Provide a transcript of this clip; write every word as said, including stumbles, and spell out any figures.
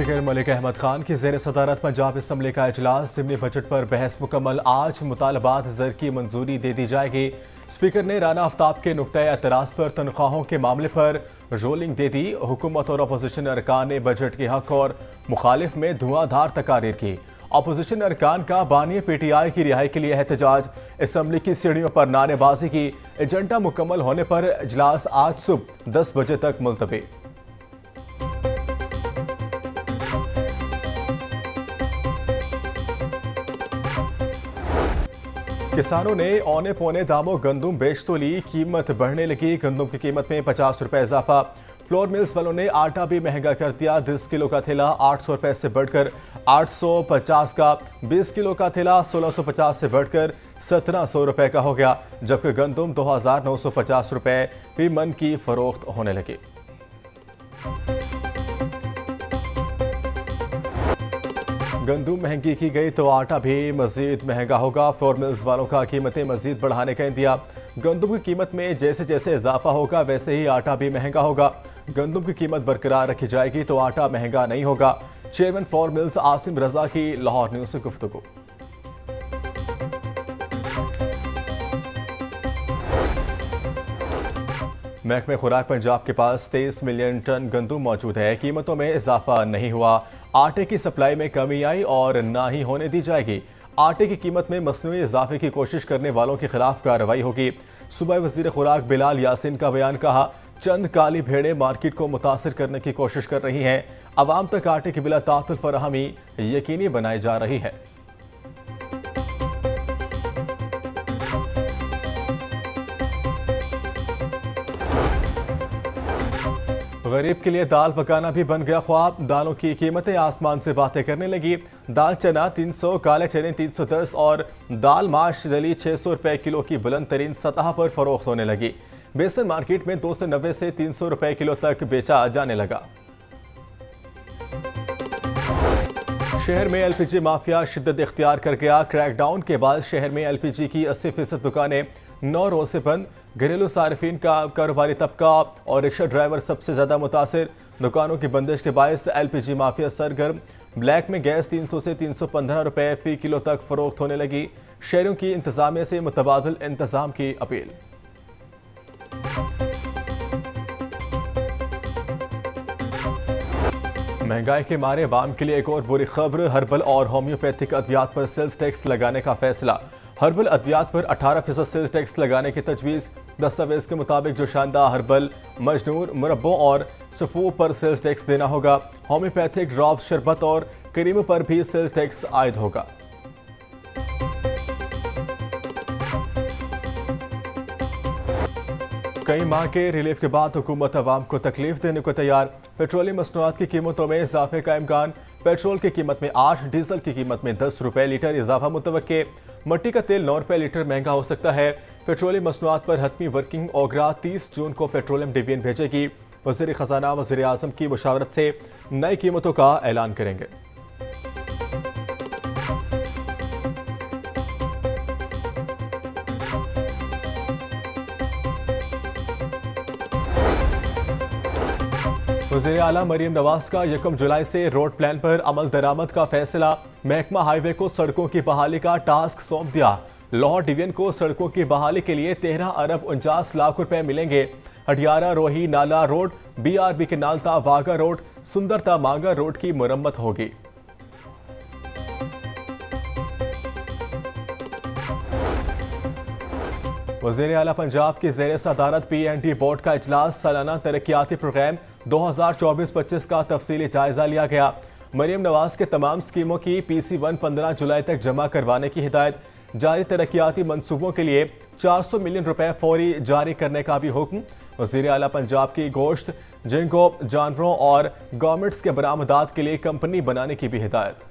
Speaker Malik Ahmad Khan की जेर सदारत पंजाब असम्बली का अजलास, जिमनी बजट पर बहस मुकम्मल। आज मुतालबात जर की मंजूरी दे दी जाएगी। स्पीकर ने राना आफ्ताब के नुक्ता एतराज़ पर तनख्वाहों के मामले पर रोलिंग दे दी। हुकूमत और अपोजिशन अरकान ने बजट के हक और मुखालिफ में धुआंधार तकारीर की। अपोजिशन अरकान का बानी पीटीआई की रिहाई के लिए एहतजाज, असम्बली की सीढ़ियों पर नारेबाजी की। एजेंडा मुकम्मल होने पर इजलास आज सुबह दस बजे तक मुलतवी। किसानों ने औने पौने दामों गंदुम बेच तो ली, कीमत बढ़ने लगी। गंदुम की कीमत में पचास रुपए इजाफा। फ्लोर मिल्स वालों ने आटा भी महंगा कर दिया। दस किलो का थैला आठ सौ रुपये से बढ़कर आठ सौ पचास का, बीस किलो का थैला सोलह सौ पचास से बढ़कर सत्रह सौ रुपये का हो गया, जबकि गंदुम दो हज़ार नौ सौ पचास रुपये फी मन की फरोख्त होने लगी। गंदुम महंगी की गई तो आटा भी मजीद महंगा होगा। फ्लोर मिल्स वालों का कीमतें मजीद बढ़ाने का इंदिया। गंदुम की कीमत में जैसे जैसे इजाफा होगा वैसे ही आटा भी महंगा होगा। गंदुम की कीमत बरकरार रखी जाएगी तो आटा महंगा नहीं होगा। Chairman flour mills Asim Raza की लाहौर न्यूज़ से गुफ्तगू। महकमे खुराक पंजाब के पास तेईस मिलियन टन गंदुम मौजूद है। कीमतों में इजाफा नहीं हुआ। आटे की सप्लाई में कमी आई और ना ही होने दी जाएगी। आटे की कीमत में मसनूई इजाफे की कोशिश करने वालों के खिलाफ कार्रवाई होगी। सूबा वजीर खुराक बिलाल यासीन का बयान, कहा चंद काली भेड़ें मार्केट को मुतासर करने की कोशिश कर रही हैं। आवाम तक आटे की बिला तातुल फराहमी यकीनी बनाई जा रही है। गरीब के लिए दाल पकाना भी बन गया ख्वाब। दालों की कीमतें आसमान से बातें करने लगी। दाल चना तीन सौ, काले चने तीन सौ दस और दाल माश दली छः सौ रुपये किलो की बुलंद तरीन सतह पर फरोख्त होने लगी। बेसन मार्केट में दो सौ नब्बे से तीन सौ रुपये किलो तक बेचा जाने लगा। शहर में एलपीजी माफिया शिद्दत इख्तियार कर गया। क्रैकडाउन के बाद शहर में एलपीजी की अस्सी फीसद दुकानें नौ रोज से बंद। घरेलू सार्फिन का कारोबारी तबका और रिक्शा ड्राइवर सबसे ज़्यादा मुतासर। दुकानों की बंदिश के बायस एलपीजी माफिया सरगर्म। ब्लैक में गैस तीन सौ से तीन सौ पंद्रह रुपये फी किलो तक फरोख्त होने लगी। शहरों की इंतजामिया से मुतबादल इंतजाम की अपील। महंगाई के मारे आवाम के लिए एक और बुरी खबर, हर्बल और होम्योपैथिक अद्वियात पर सेल्स टैक्स लगाने का फैसला। हर्बल अद्वियात पर अठारह फीसद सेल्स टैक्स लगाने की तजवीज़। दस्तावेज़ के मुताबिक जो शानदा हर्बल, मजनूर, मुरब्बों और सफू पर सेल्स टैक्स देना होगा। होम्योपैथिक ड्रॉप, शरबत और क्रीम पर भी सेल्स टैक्स आयद होगा। कई माह के रिलीफ के बाद हुकूमत आवाम को तकलीफ देने को तैयार। पेट्रोलियम मसनूआत की कीमतों में इजाफे का इम्कान। पेट्रोल की कीमत में आठ, डीजल की कीमत में दस रुपये लीटर इजाफा मुतवक्के। मट्टी का तेल नौ रुपये लीटर महंगा हो सकता है। पेट्रोलियम मसनूआत पर हतमी वर्किंग ओगरा तीस जून को पेट्रोलियम डिवीजन भेजेगी। वज़ीर ख़ज़ाना वज़ीर आज़म की मुशावरत से नई कीमतों का ऐलान करेंगे। वज़ीर आला मरीम नवाज का यकम जुलाई से रोड प्लान पर अमल दरामद का फैसला। महकमा हाईवे को सड़कों की बहाली का टास्क सौंप दिया। लाहौर डिवीजन को सड़कों की बहाली के लिए तेरह अरब उनचास लाख रुपए मिलेंगे। हडियारा रोही नाला रोड, बीआरबी के नालता वाघा रोड, सुंदरता मांगा रोड की मरम्मत होगी। वज़ीर आला पंजाब की ज़ेर सदारत पीएनटी बोर्ड का इजलास, सालाना तरक्याती प्रोग्राम दो हज़ार चौबीस पच्चीस का तफसीली जायजा लिया गया। मरीम नवाज के तमाम स्कीमों की पी सी वन पंद्रह जुलाई तक जमा करवाने की हिदायत। जारी तरक्याती मनसूबों के लिए चार सौ मिलियन रुपए फौरी जारी करने का भी हुक्म। वज़ीर आला पंजाब की गोश्त, जिनको जानवरों और गवर्नमेंट्स के बरामदात के लिए कंपनी बनाने की भी हिदायत।